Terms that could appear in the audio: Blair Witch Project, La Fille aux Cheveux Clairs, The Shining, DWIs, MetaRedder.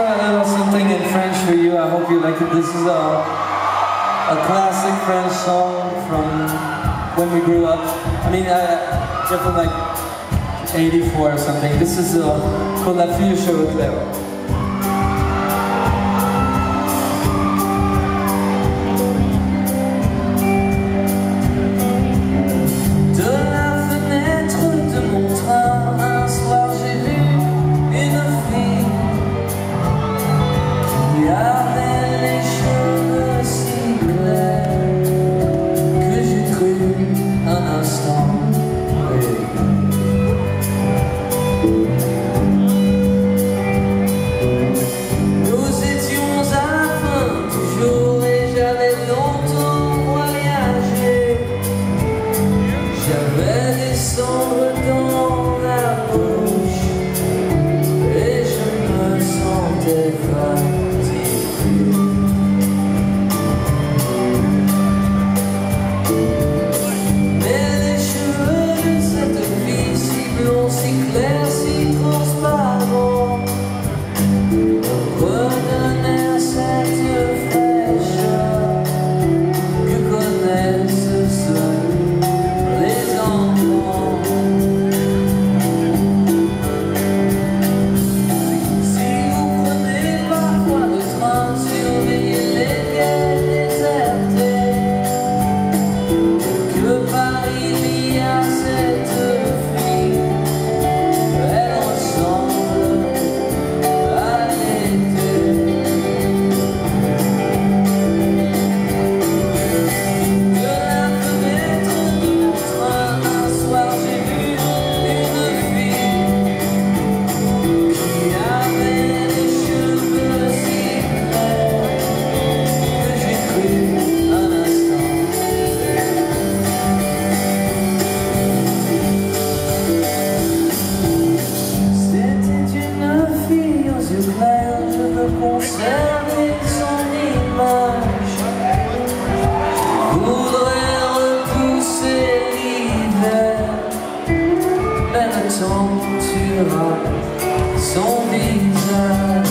try a little something in French for you. I hope you like it. This is a classic French song from when we grew up. I mean, from like 84 or something. This is called La Fille aux Cheveux Clairs. Son visage.